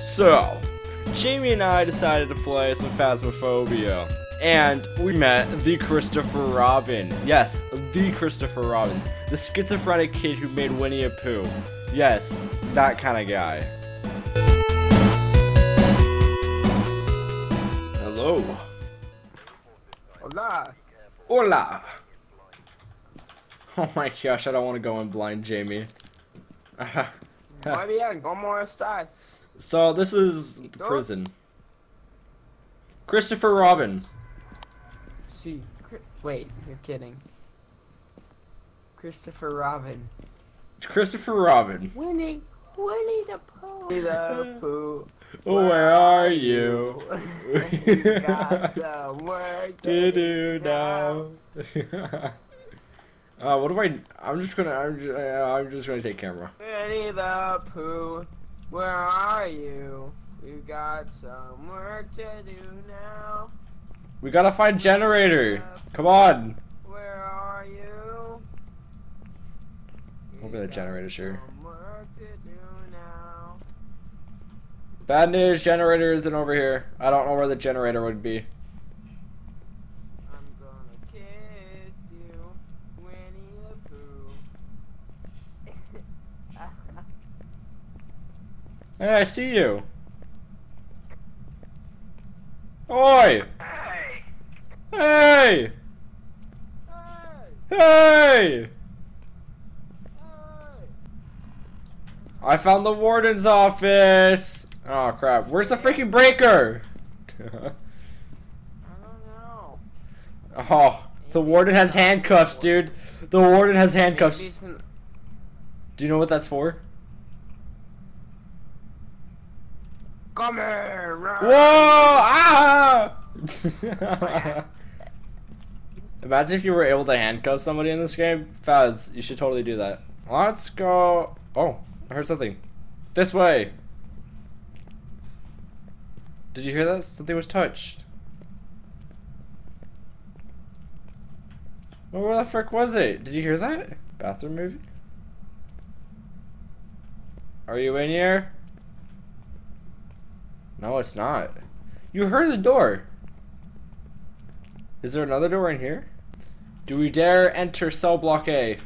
So, Jamie and I decided to play some Phasmophobia, and we met the Christopher Robin. Yes, the Christopher Robin. The schizophrenic kid who made Winnie the Pooh. Yes, that kind of guy. Hello. Hola. Hola. Oh my gosh, I don't want to go in blind, Jamie. ¿Cómo estás? So this is the prison. Christopher Robin. See, wait, you're kidding. Christopher Robin. Christopher Robin. Winnie the Pooh. Winnie the Pooh. Where are you? You got some work to do now. What do I? I'm just gonna take camera. Winnie the Pooh. Where are you? You got some work to do now. We gotta find generator. Come on. Where are you? We'll get a generator, sure. Bad news, generator isn't over here. I don't know where the generator would be. I'm gonna kiss you, Winnie the Pooh. Hey, I see you. Oi! Hey! Hey! Hey! Hey! I found the warden's office! Oh crap, where's the freaking breaker? I don't know. Oh, the warden has handcuffs, dude. The warden has handcuffs. Do you know what that's for? Come here, run. Whoa! Ah! Imagine if you were able to handcuff somebody in this game. Faz, you should totally do that. Let's go. Oh, I heard something. This way. Did you hear that? Something was touched. Well, where the frick was it? Did you hear that? Bathroom movie? Are you in here? No, it's not. You heard the door. Is there another door in here? Do we dare enter cell block A?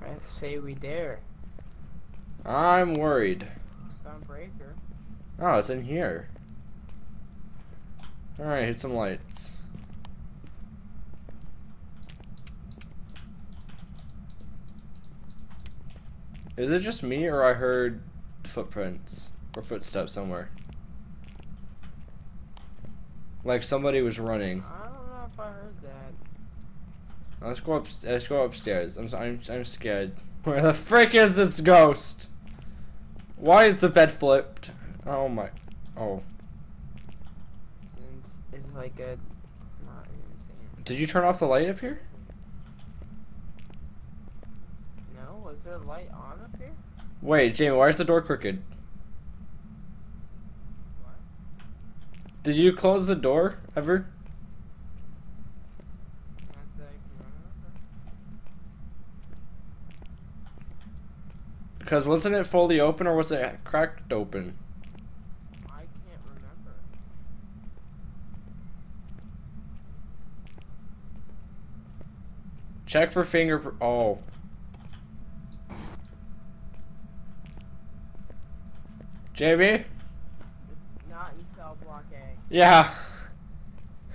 I say we dare. I'm worried. Some breaker. Oh, it's in here. Alright, hit some lights. Is it just me or I heard footprints or footsteps somewhere? Like somebody was running. I don't know if I heard that. Let's go up. Let's go upstairs. I'm scared. Where the frick is this ghost? Why is the bed flipped? Oh my. Oh. It's like a. Not even. Did you turn off the light up here? No. Was there a light on up here? Wait, Jamie. Why is the door crooked? What? Did you close the door ever? Because wasn't it fully open or was it cracked open? I can't remember. Check for fingerprint. Oh. Jamie? Not in cell block A. Yeah.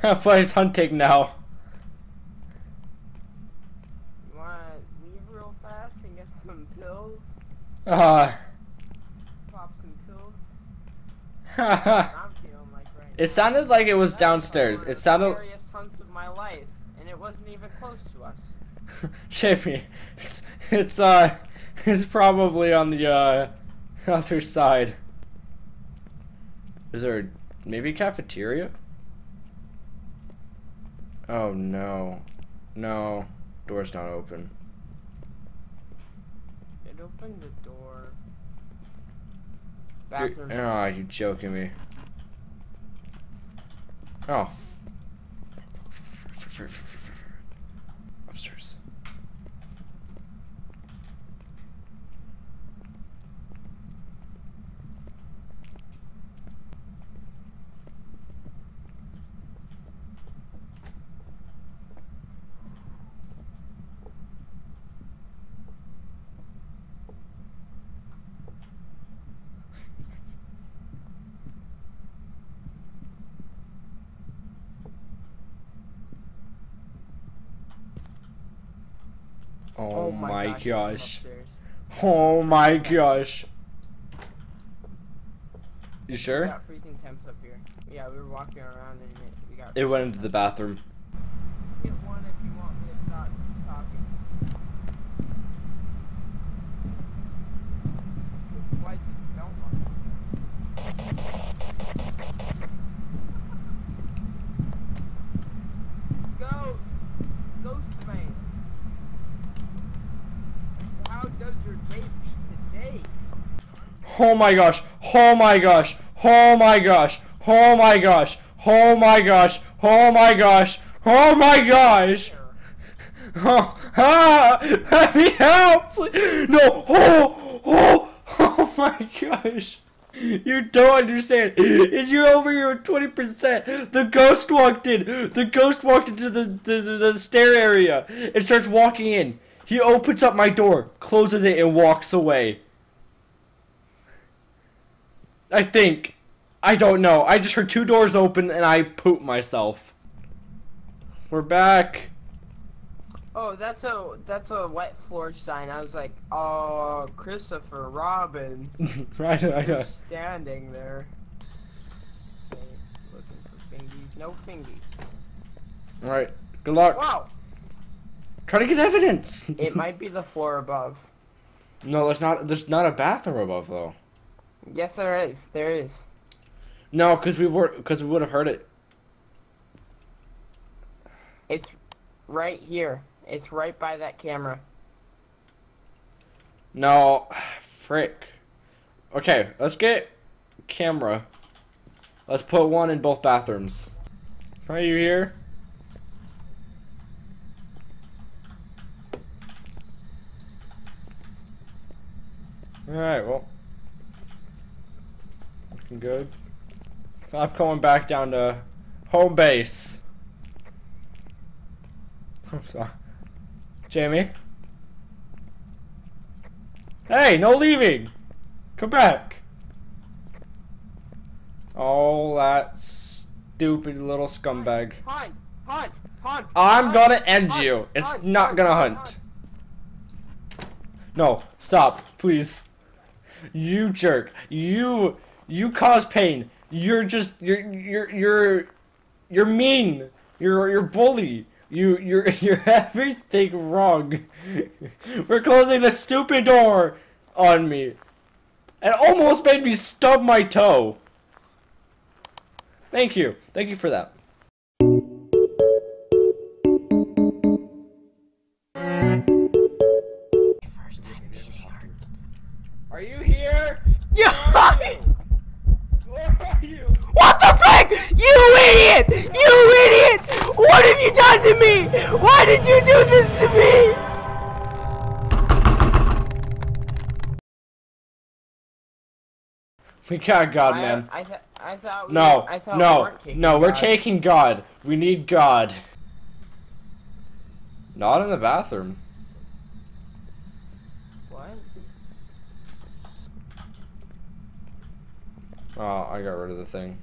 I play hunting now. You wanna leave real fast and get some pills? Pop some pills? I'm feeling like right now. It sounded like it was downstairs. It sounded like the scariest hunts of my life, and it wasn't even close to us. Jamie, it's probably on the other side. Is there maybe cafeteria? Oh no. No. Door's not open. It opened the door. Bathroom. Oh, you joking me. Oh. Upstairs. Oh my gosh. Oh my gosh. You sure? We got freezing temps up here. Yeah, we were walking around and we got... It went into the bathroom. Get one if you want me to stop talking. Why don't want to? Ghost man. How does your day be today? Oh my gosh. Oh my gosh. Oh my gosh. Oh my gosh. Oh my gosh. Oh my gosh. Oh my gosh. Oh, ah, let me help, please. No. Oh, oh, oh my gosh. You don't understand. If you're over here at 20%, the ghost walked in. The ghost walked into the stair area and starts walking in. He opens up my door, closes it, and walks away. I think. I don't know. I just heard two doors open and I pooped myself. We're back. Oh, that's a wet floor sign. I was like, oh, Christopher Robin. Right. Standing there. Okay, looking for fingies. No fingies. Alright, good luck. Wow. Try to get evidence. It might be the floor above. No, there's not a bathroom above though. Yes, there is. There is. No, because we would have heard it. It's right here. It's right by that camera. No, frick. Okay, let's get camera. Let's put one in both bathrooms. Are you here? All right. Well. Good. I'm going back down to home base. I'm sorry. Jamie? Hey, no leaving! Come back! Oh, that stupid little scumbag. Hunt! Hunt! Hunt! I'm gonna end you. It's not gonna hunt. No, stop, please. You jerk. You cause pain. You're mean. You're bully. You're everything wrong. We're closing the stupid door on me. It almost made me stub my toe. Thank you. Thank you for that. First time meeting her. Are you here? Yeah. What the frick? You idiot! You idiot! What have you done to me? Why did you do this to me? We got God, man. I thought we no, were, I thought no, we weren't taking no, we're God. Taking God. We need God. Not in the bathroom. What? Oh, I got rid of the thing.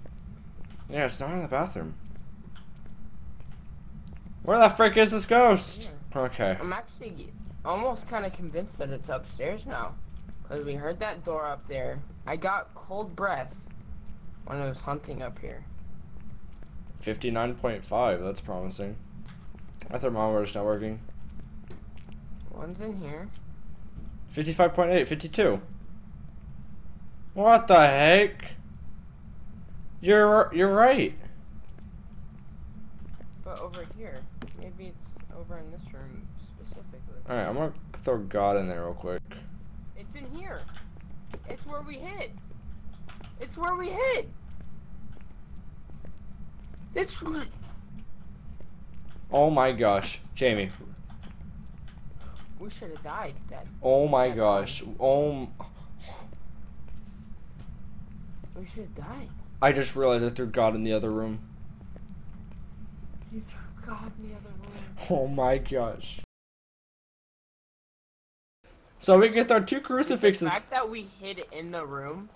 Yeah, it's not in the bathroom. Where the frick is this ghost? Yeah. Okay. I'm actually almost kind of convinced that it's upstairs now. Because we heard that door up there. I got cold breath when I was hunting up here. 59.5, that's promising. My thermometer's not working. One's in here. 55.8, 52. What the heck? You're right. But over here, maybe it's over in this room specifically. All right, I'm gonna throw God in there real quick. It's in here. It's where we hid. It's where we hid. It's. Oh my gosh, Jamie. We should have died. That, oh my gosh. Time. Oh. We should die. I just realized I threw God in the other room. You threw God in the other room. Oh my gosh. So we can throw two crucifixes. The fact that we hid in the room.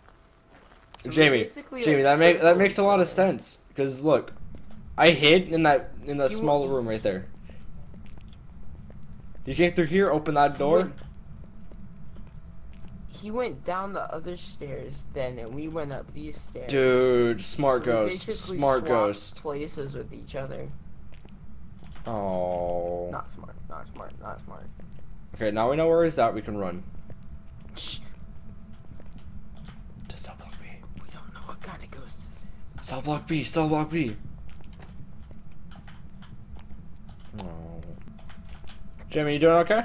So Jamie, like, that makes a lot of sense. Because look, I hid in that small room right there. You came through here, open that door. He went down the other stairs then, and we went up these stairs. Dude, smart ghost. Smart ghost. Places with each other. Oh. Not smart. Not smart. Not smart. Okay, now we know where he's at. We can run. Shh. To cell block B. We don't know what kind of ghost this is. Cell block B. Cell block B. Oh. Jimmy, you doing okay?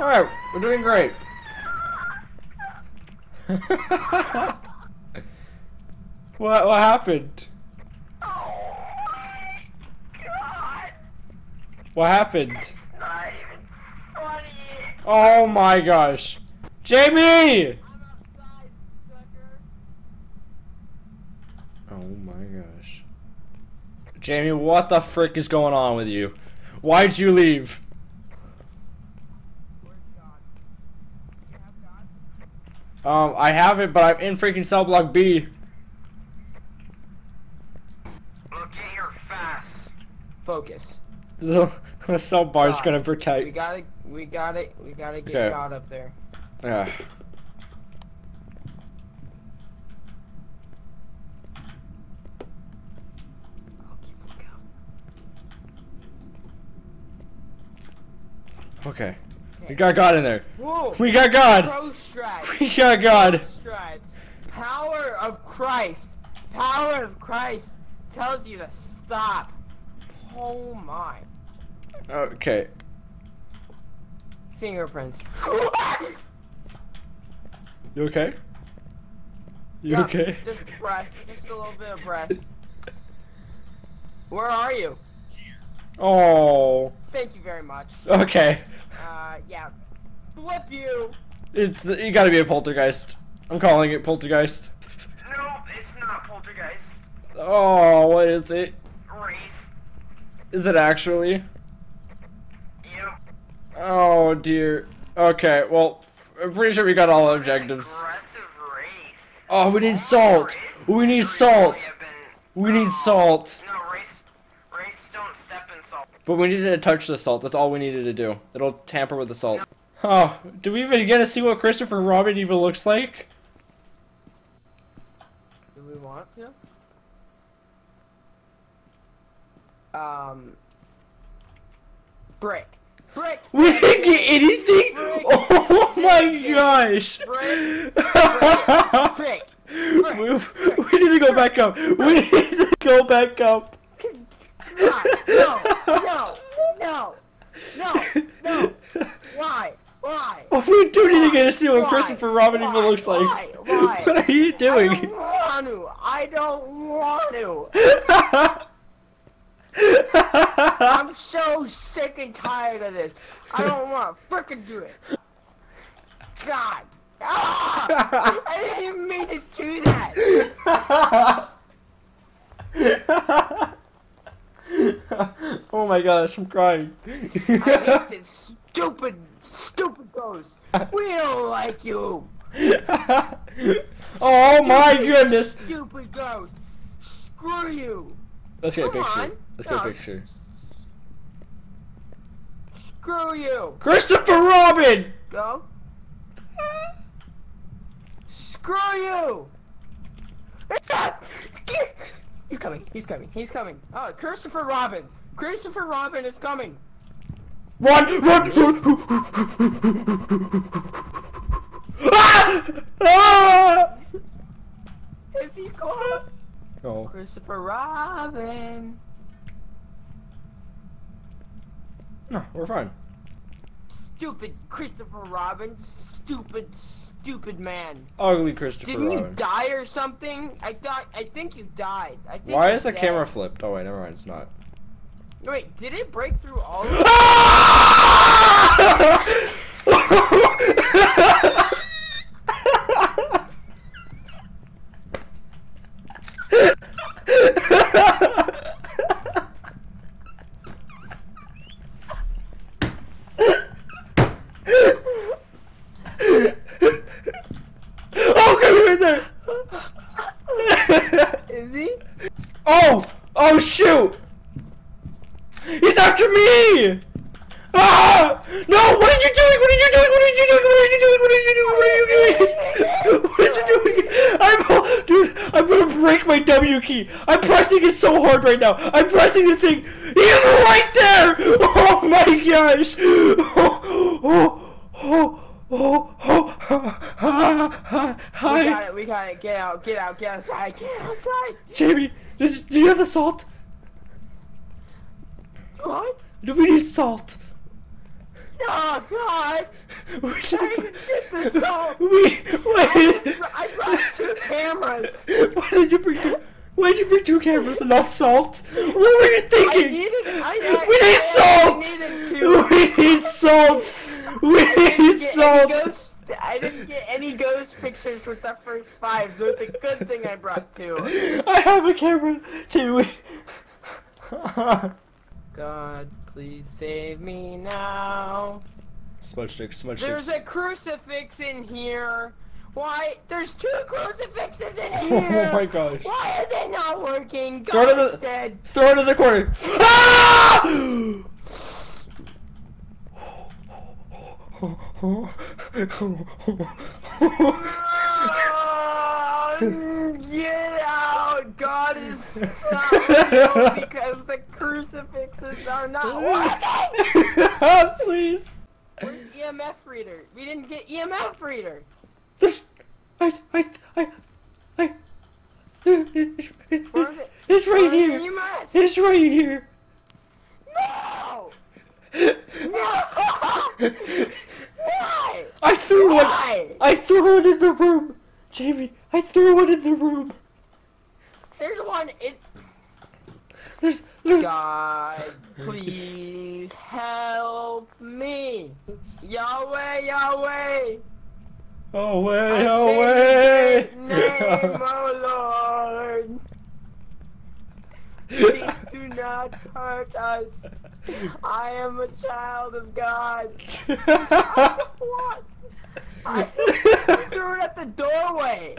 All right, we're doing great. What happened? What happened? Not even funny. Oh my gosh, Jamie! Oh my gosh. Jamie, what the frick is going on with you? Why'd you leave? I have it, but I'm in freaking cell block B. We'll get here fast. Focus. The cell bar's gonna protect. We gotta get God up there. Yeah. Okay. We got God in there. Whoa. We got God. Pro strides. We got God. Power of Christ. Power of Christ tells you to stop. Oh my. Okay. Fingerprints. You okay? You okay? Just breath. Just a little bit of breath. Where are you? Oh. Thank you very much. Okay. Yeah. Flip you! You gotta be a poltergeist. I'm calling it poltergeist. No, it's not poltergeist. Oh, what is it? Wraith. Is it actually? Yep. Oh dear. Okay, well, I'm pretty sure we got all objectives. Aggressive wraith. Oh, we need salt! We need salt! We need salt! But we needed to touch the salt. That's all we needed to do. It'll tamper with the salt. Oh, do we even get to see what Christopher Robin even looks like? Do we want to? Brick. Brick! We didn't get anything? Brick. Oh my gosh! Brick! Brick. We need to go back up. We need to go back up. God, no. Why? Well, we do need to get to see what Christopher Robin even looks like. Why? What are you doing? I don't want to. I'm so sick and tired of this. I don't want to frickin' do it. God. Ah! I didn't even mean to do that. Oh my gosh, I'm crying. I hate this stupid ghost. We don't like you. Oh my goodness. Stupid ghost. Screw you. Let's get a picture. Let's get a picture. Screw you. Christopher Robin. Go. Screw you. He's coming, he's coming, he's coming. Oh, Christopher Robin! Christopher Robin is coming! Run! Ah! Is he close? Oh. Christopher Robin! No, we're fine. Stupid Christopher Robin. Stupid man. Ugly Christopher Robin. Didn't you die or something? I think you died. Why is the camera flipped? Oh wait, never mind, it's not. Wait, did it break through all of Is he? Ah! No! What are you doing? What are you doing? What are you doing? What are you doing? What are you doing? What are you doing? What are you doing? I'm, dude, I'm gonna break my W key. I'm pressing it so hard right now. I'm pressing the thing. He is right there! Oh my gosh! Oh, oh, oh, oh, oh, hi. We got it. We got it. Get out. Get out. Get outside. Get outside. Jamie, do you have the salt? What? Do we need salt? Oh God! We should get the salt. I brought 2 cameras. Why did you bring? Why did you bring 2 cameras and not salt? What were you thinking? We need salt. We need salt. I didn't get any ghost pictures with the first 5, so it's a good thing I brought 2. I have a camera. Jamie. God, please save me now. Smudge stick, smudge stick. There's a crucifix in here. Why? There's 2 crucifixes in here. Oh my gosh. Why are they not working? God is dead. Throw it in the corner. Ah! Get out! God is sorry because the crucifixes are not working! Please! Where's the EMF reader? We didn't get EMF reader! It's right here! It's right here! No! No! Why? I threw one in the room! Jamie, I threw one in the room. There's one in. God, please help me. Yahweh, Yahweh. Oh, way, oh, way. Name, oh, Lord. Please do not hurt us. I am a child of God. What? I threw it at the doorway.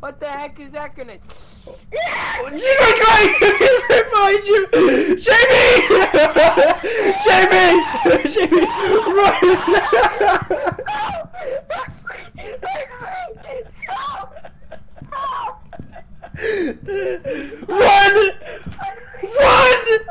What the heck is that gonna? Oh my God! He's right behind you, Jamie! Jamie! Run! Run! Run! Run!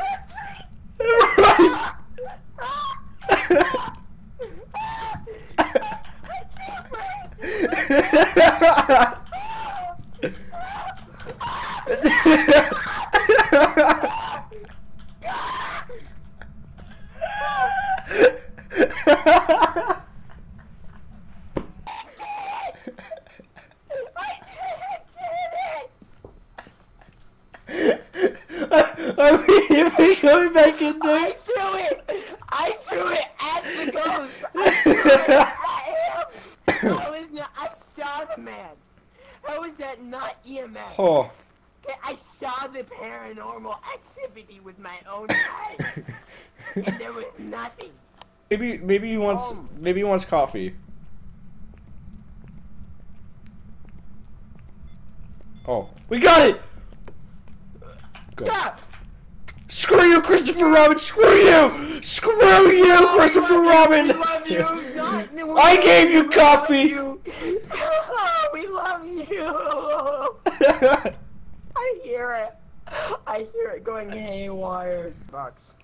Are we going back in there? I threw it at the ghost. I saw the man. How is that not EMF? Oh. I saw the paranormal activity with my own eyes, and there was nothing. Maybe he wants coffee. Oh, we got it. Go. Stop. Screw you, Christopher Robin! Screw you, Christopher Robin! We love you. I gave you coffee! We love you! I hear it. I hear it going haywire.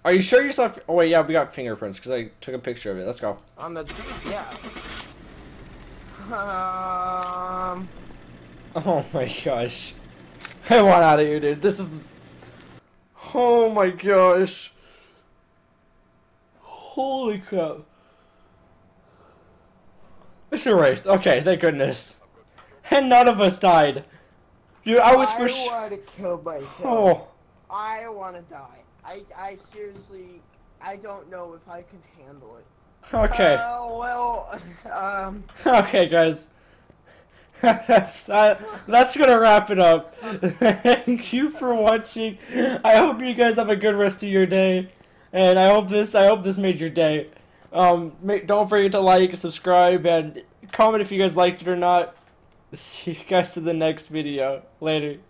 Are you sure you saw... Oh wait, yeah, we got fingerprints because I took a picture of it. Let's go. On the... yeah. Oh my gosh. I want out of here, dude. This is... Oh my gosh. Holy crap. It's erased. Okay, thank goodness. And none of us died. Dude, I was for sure. I want to kill myself. Oh. I want to die. I seriously, I don't know if I can handle it. Okay. Okay, guys. That's gonna wrap it up. Thank you for watching. I hope you guys have a good rest of your day, and I hope this made your day. Don't forget to like, subscribe, and comment if you guys liked it or not. See you guys in the next video. Later.